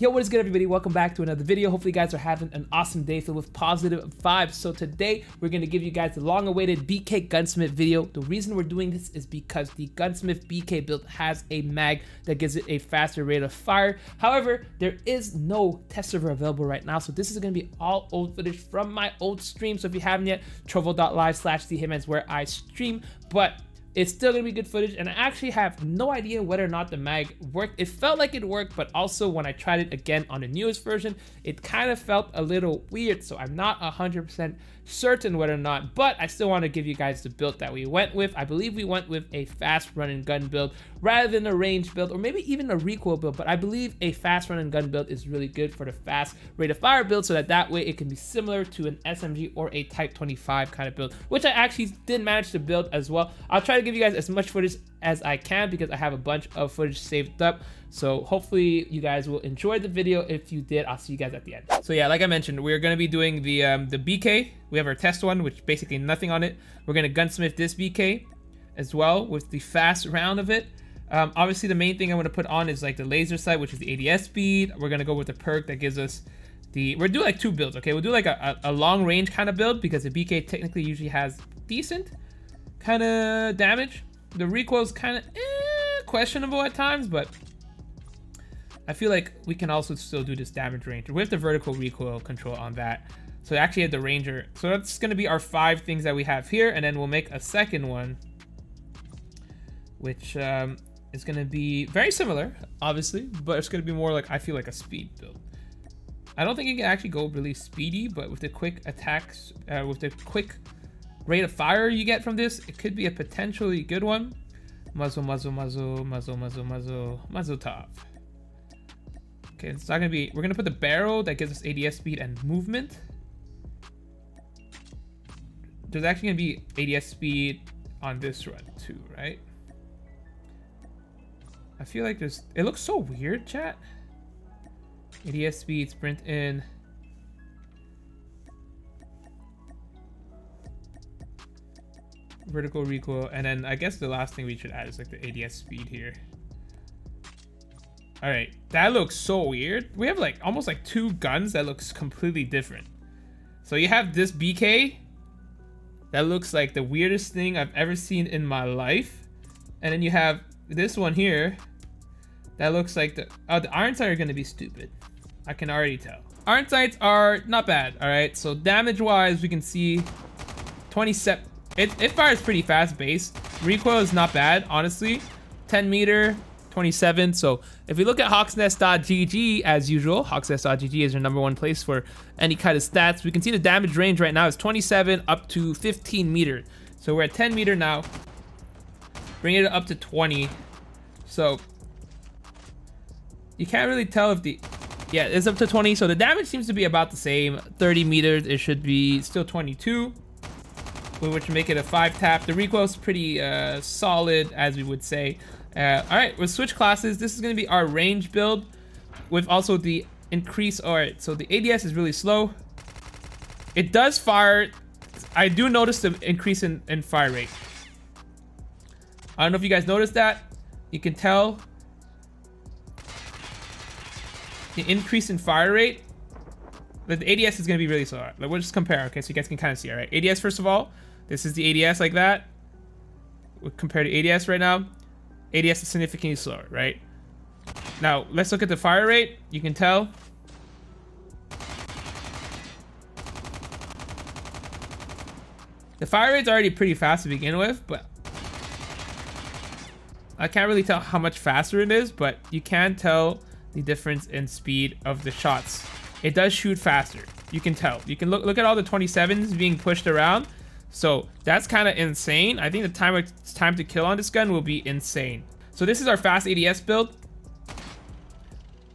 Yo, what is good, everybody? Welcome back to another video. Hopefully you guys are having an awesome day filled with positive vibes. So today we're going to give you guys the long-awaited BK gunsmith video. The reason we're doing this is because the gunsmith BK build has a mag that gives it a faster rate of fire. However, there is no test server available right now, so this is going to be all old footage from my old stream. So if you haven't yet, trovo.live/thehitman is where I stream, but it's still gonna be good footage, and I actually have no idea whether or not the mag worked. It felt like it worked, but also when I tried it again on the newest version, it kind of felt a little weird, so I'm not 100% certain whether or not, but I still want to give you guys the build that we went with. I believe we went with a fast run and gun build rather than a range build, or maybe even a recoil build, but I believe a fast run and gun build is really good for the fast rate of fire build, so that way it can be similar to an SMG or a Type 25 kind of build, which I actually did manage to build as well. I'll try to give you guys as much footage as I can because I have a bunch of footage saved up, so hopefully you guys will enjoy the video. If you did, I'll see you guys at the end. So yeah, like I mentioned, we're going to be doing the BK. We have our test one, which basically nothing on it. We're going to gunsmith this BK as well with the fast round of it. Obviously the main thing I'm going to put on is like the laser sight, which is the ADS speed. We're going to go with the perk that gives us the, we'll do like two builds. Okay, we'll do like a long range kind of build because the BK technically usually has decent kind of damage. The recoil is kind of questionable at times, but I feel like we can also still do this damage range with the vertical recoil control on that. So actually at the ranger, so that's going to be our five things that we have here, and then we'll make a second one which is going to be very similar obviously, but it's going to be more like, I feel like a speed build. I don't think it can actually go really speedy, but with the quick attacks, with the quick rate of fire you get from this, it could be a potentially good one. Muzzle, muzzle, muzzle, muzzle, muzzle, muzzle, muzzle top. Okay, it's not gonna be, we're gonna put the barrel that gives us ADS speed and movement. There's actually gonna be ADS speed on this run too, right? I feel like there's, it looks so weird, chat. ADS speed, sprint in. Vertical recoil, and then I guess the last thing we should add is like the ADS speed here. All right, that looks so weird. We have like almost like two guns that looks completely different. So you have this BK that looks like the weirdest thing I've ever seen in my life, and then you have this one here that looks like the, oh, the iron sights are gonna be stupid. I can already tell. Iron sights are not bad. All right, so damage wise we can see 27. It fires pretty fast base. Recoil is not bad, honestly. 10 meter, 27. So if you look at hawksnest.gg as usual, hawksnest.gg is your #1 place for any kind of stats. We can see the damage range right now is 27 up to 15 meter. So we're at 10 meter now. Bring it up to 20. So you can't really tell if the, yeah, it's up to 20. So the damage seems to be about the same. 30 meters, it should be still 22. Which make it a 5-tap. The recoil is pretty solid, as we would say. All right, we'll switch classes. This is going to be our range build with also the increase. All right, so the ADS is really slow. It does fire. I do notice the increase in fire rate. I don't know if you guys noticed that. You can tell the increase in fire rate. But the ADS is going to be really slow. Right, we'll just compare, okay, so you guys can kind of see. All right, ADS first of all. This is the ADS like that. We'll compare to ADS right now. ADS is significantly slower, right? Now, let's look at the fire rate. You can tell. The fire rate's already pretty fast to begin with, but I can't really tell how much faster it is, but you can tell the difference in speed of the shots. It does shoot faster. You can tell. You can look at all the 27s being pushed around. So that's kind of insane. I think the time to kill on this gun will be insane. So this is our fast ADS build.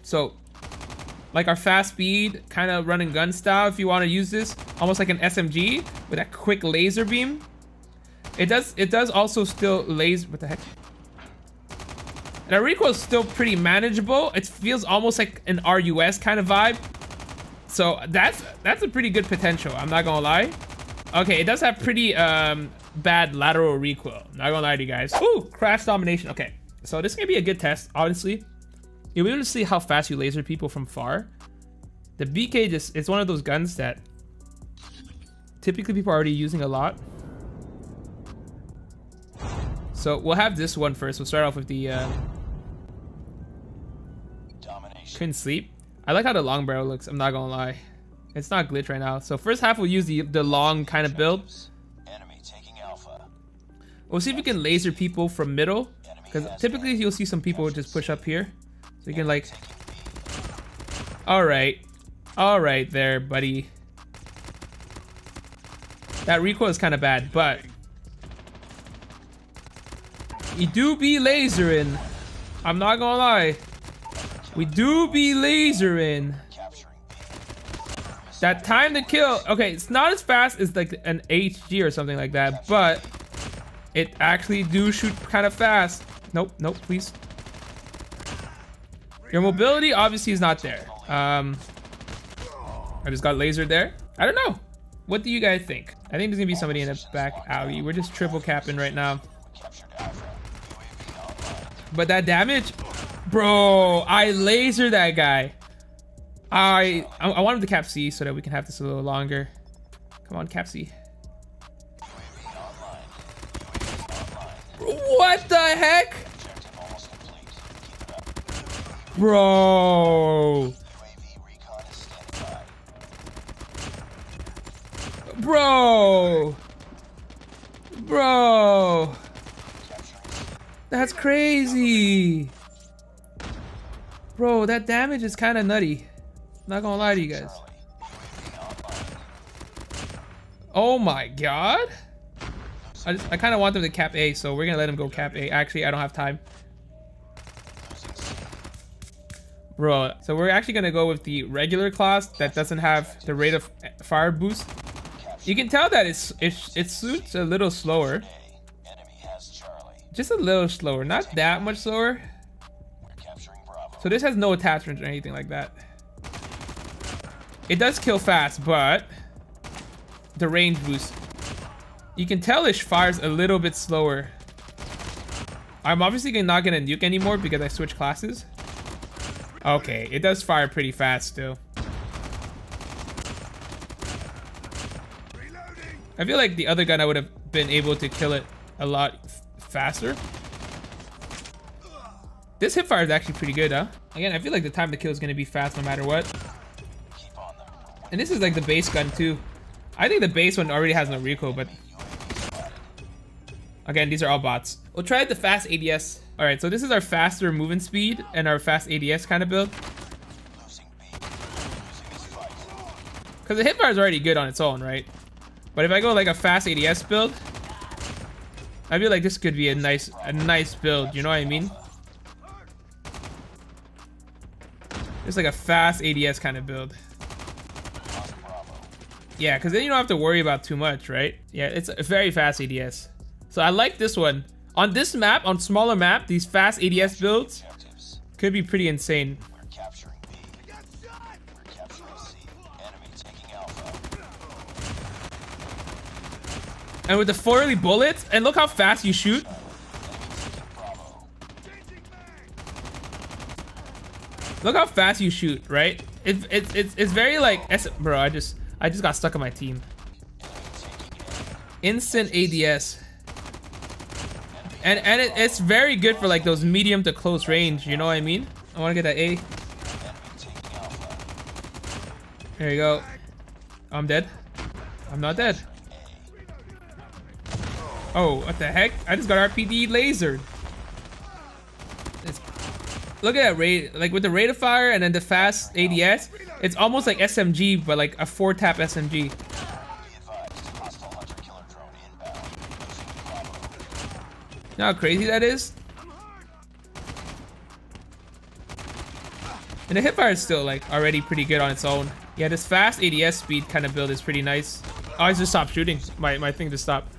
So like our fast speed, kind of run and gun style, if you want to use this, almost like an SMG with that quick laser beam. It does also still laser, what the heck? And our recoil is still pretty manageable. It feels almost like an RUS kind of vibe. So that's a pretty good potential, I'm not gonna lie. Okay, it does have pretty bad lateral recoil. Not gonna lie to you guys. Ooh, crash domination. Okay, so this is gonna be a good test, honestly. You'll be able to see how fast you laser people from far. The BK just, it's one of those guns that typically people are already using a lot. So we'll have this one first. We'll start off with the couldn't sleep. I like how the long barrel looks, I'm not gonna lie. It's not glitch right now. So first half we'll use the long kind of build. Enemy taking alpha. We'll see if we can laser people from middle, because typically you'll see some people just push up here. So you can like, all right there, buddy. That recoil is kind of bad, but you do be lasering. I'm not gonna lie. We do be lasering. That time to kill. Okay, it's not as fast as like an HG or something like that, but it actually do shoot kind of fast. Nope, nope, please. Your mobility obviously is not there. I just got lasered there. I don't know. What do you guys think? I think there's gonna be somebody in the back alley. We're just triple capping right now. But that damage, bro, I laser that guy. I want him to cap C so that we can have this a little longer. Come on, cap C. What the heck? Bro. That's crazy. Bro, that damage is kind of nutty. I'm not gonna lie to you guys. Oh my god. I kind of want them to cap A, so we're gonna let them go cap A. Actually, I don't have time. Bro, so we're actually gonna go with the regular class that doesn't have the rate of fire boost. You can tell that it shoots a little slower. Just a little slower, not that much slower. So this has no attachments or anything like that. It does kill fast, but the range boost, you can tell it fires a little bit slower. I'm obviously not gonna nuke anymore because I switched classes. Okay, it does fire pretty fast still. I feel like the other gun I would have been able to kill it a lot faster. This hip fire is actually pretty good, huh? Again, I feel like the time to kill is gonna be fast no matter what. And this is like the base gun too. I think the base one already has no recoil, but again, these are all bots. We'll try the fast ADS. All right, so this is our faster moving speed and our fast ADS kind of build. Because the hip fire is already good on its own, right? But if I go like a fast ADS build, I feel like this could be a nice build. You know what I mean? It's like a fast ADS kind of build. Yeah, because then you don't have to worry about too much, right? Yeah, it's a very fast ADS. So I like this one. On this map, on smaller map, these fast ADS builds could be pretty insane. And with the 40 bullets, and look how fast you shoot. Look how fast you shoot, right? It's very like, bro, I just got stuck on my team. Instant ADS. And it's very good for like those medium to close range, you know what I mean? I wanna get that A. There you go. I'm dead. I'm not dead. Oh, what the heck? I just got RPD lasered. Look at that rate, like with the rate of fire and then the fast ADS, it's almost like SMG, but like a 4-tap SMG. You know how crazy that is? And the hipfire is still like already pretty good on its own. Yeah, this fast ADS speed kind of build is pretty nice. Oh, I just stopped shooting. My thing just stopped.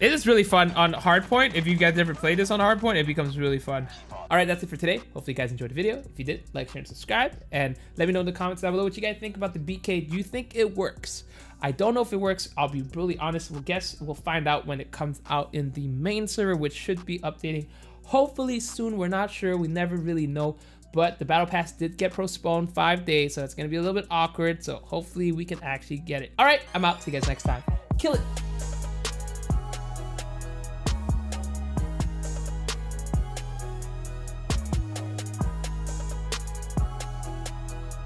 It is really fun on hardpoint. If you guys ever play this on hardpoint, it becomes really fun. All right, that's it for today. Hopefully you guys enjoyed the video. If you did, like, share, and subscribe. And let me know in the comments down below what you guys think about the BK. Do you think it works? I don't know if it works. I'll be brutally honest. We'll guess. We'll find out when it comes out in the main server, which should be updating hopefully soon. We're not sure. We never really know. but the battle pass did get postponed 5 days, so it's gonna be a little bit awkward. So hopefully we can actually get it. All right, I'm out. See you guys next time. Kill it.